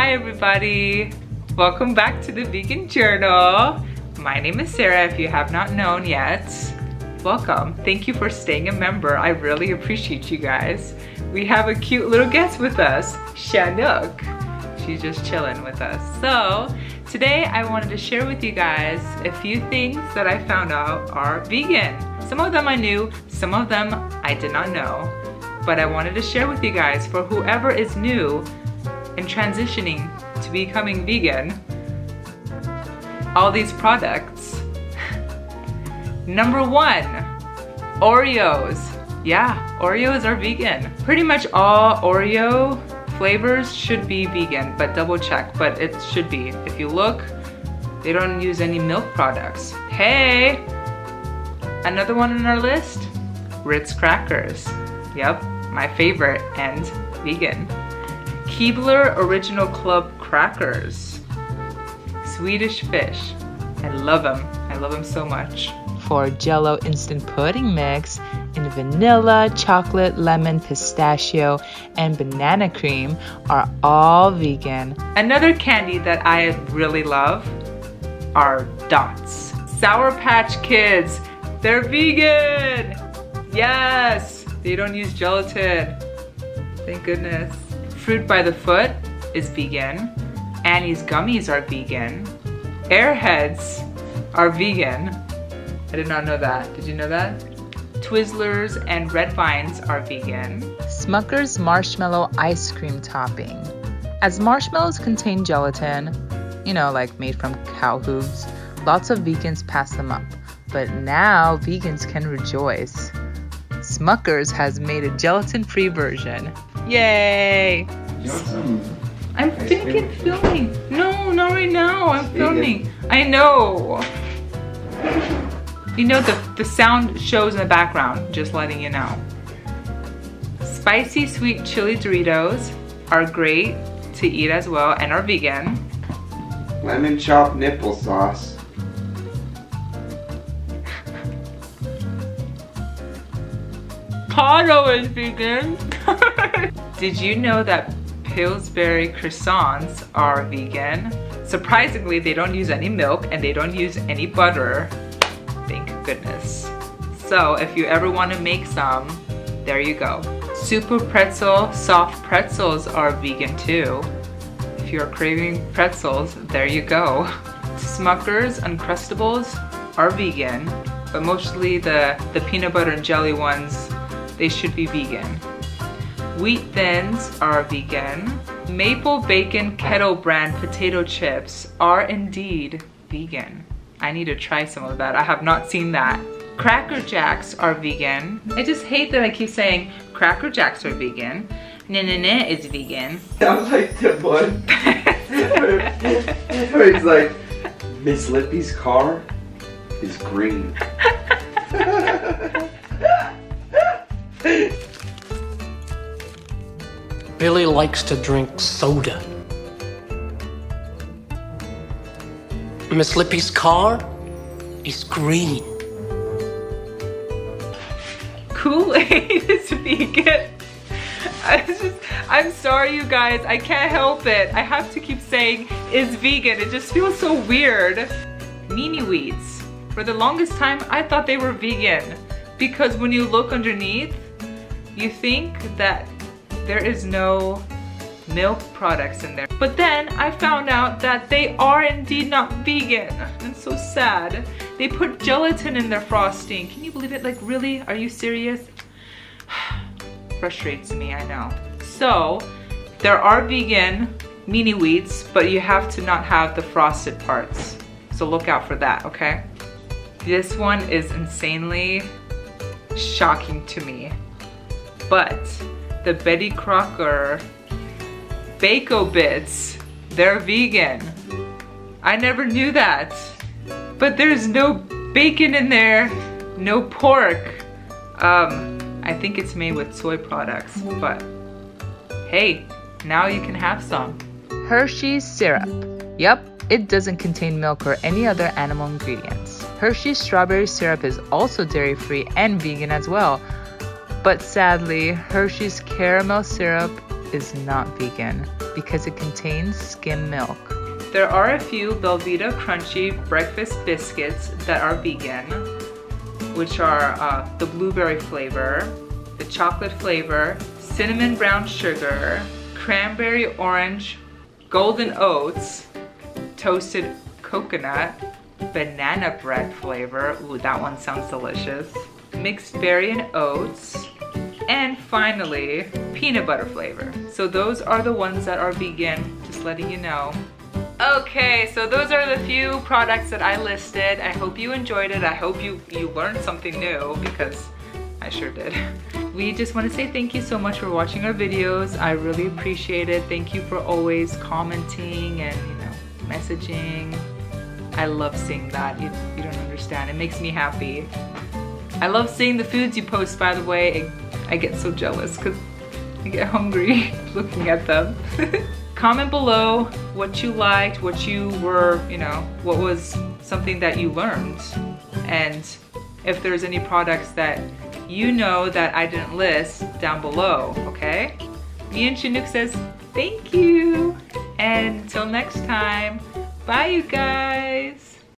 Hi everybody, welcome back to the Vegan Journal. My name is Sarah, if you have not known yet. Welcome, thank you for staying a member. I really appreciate you guys. We have a cute little guest with us, Shanook. She's just chilling with us. So today I wanted to share with you guys a few things that I found out are vegan. Some of them I knew, some of them I did not know, but I wanted to share with you guys for whoever is new and transitioning to becoming vegan. All these products. Number one, Oreos. Yeah, Oreos are vegan. Pretty much all Oreo flavors should be vegan, but double check, but it should be. If you look, they don't use any milk products. Hey, another one on our list, Ritz crackers. Yep, my favorite and vegan. Keebler Original Club crackers. Swedish Fish. I love them. I love them so much. For Jell-O instant pudding mix in vanilla, chocolate, lemon, pistachio, and banana cream are all vegan. Another candy that I really love are Dots. Sour Patch Kids. They're vegan. Yes. They don't use gelatin. Thank goodness. Fruit by the Foot is vegan. Annie's Gummies are vegan. Airheads are vegan. I did not know that. Did you know that? Twizzlers and Red Vines are vegan. Smucker's marshmallow ice cream topping. As marshmallows contain gelatin, you know, like made from cow hooves, lots of vegans pass them up. But now vegans can rejoice. Smucker's has made a gelatin-free version. Yay! I'm thinking filming. No, not right now. I'm filming. I know. You know the sound shows in the background, just letting you know. Spicy sweet chili Doritos are great to eat as well and are vegan. Lemon chopped nipple sauce. Potato is vegan. Did you know that Pillsbury croissants are vegan? Surprisingly, they don't use any milk and they don't use any butter. Thank goodness. So if you ever want to make some, there you go. Super Pretzel soft pretzels are vegan too. If you're craving pretzels, there you go. Smucker's Uncrustables are vegan, but mostly the peanut butter and jelly ones, they should be vegan. Wheat Thins are vegan. Maple Bacon Kettle Brand potato chips are indeed vegan. I need to try some of that. I have not seen that. Cracker Jacks are vegan. I just hate that I keep saying Cracker Jacks are vegan. Na-na-na is vegan. I like the one where it's like, Miss Lippy's car is green. Billy likes to drink soda. Miss Lippy's car is green. Kool-Aid is vegan. I'm sorry you guys, I can't help it. I have to keep saying is vegan. It just feels so weird. Mini Wheats. For the longest time, I thought they were vegan because when you look underneath, you think that there is no milk products in there. But then I found out that they are indeed not vegan. It's so sad. They put gelatin in their frosting. Can you believe it? Like, really? Are you serious? Frustrates me, I know. So, there are vegan mini wheats, but you have to not have the frosted parts. So look out for that, okay? This one is insanely shocking to me, but the Betty Crocker Bako Bits, they're vegan. I never knew that. But there's no bacon in there, no pork. I think it's made with soy products, but hey, now you can have some. Hershey's syrup. Yep, it doesn't contain milk or any other animal ingredients. Hershey's strawberry syrup is also dairy-free and vegan as well. But sadly, Hershey's caramel syrup is not vegan. because it contains skim milk. There are a few Belvita Crunchy breakfast biscuits that are vegan, which are the blueberry flavor, the chocolate flavor, cinnamon brown sugar, cranberry orange, golden oats, toasted coconut, banana bread flavor, ooh, that one sounds delicious, mixed berry and oats, and finally, peanut butter flavor. So those are the ones that are vegan, just letting you know. Okay, so those are the few products that I listed. I hope you enjoyed it. I hope you learned something new, because I sure did. We just want to say thank you so much for watching our videos. I really appreciate it. Thank you for always commenting and, you know, messaging. I love seeing that. You don't understand. It makes me happy. I love seeing the foods you post, by the way. I get so jealous because I get hungry looking at them. Comment below what you liked, what you were, you know, what was something that you learned. And if there's any products that you know that I didn't list, down below, okay? Me and Shanook says thank you. And until next time, bye you guys.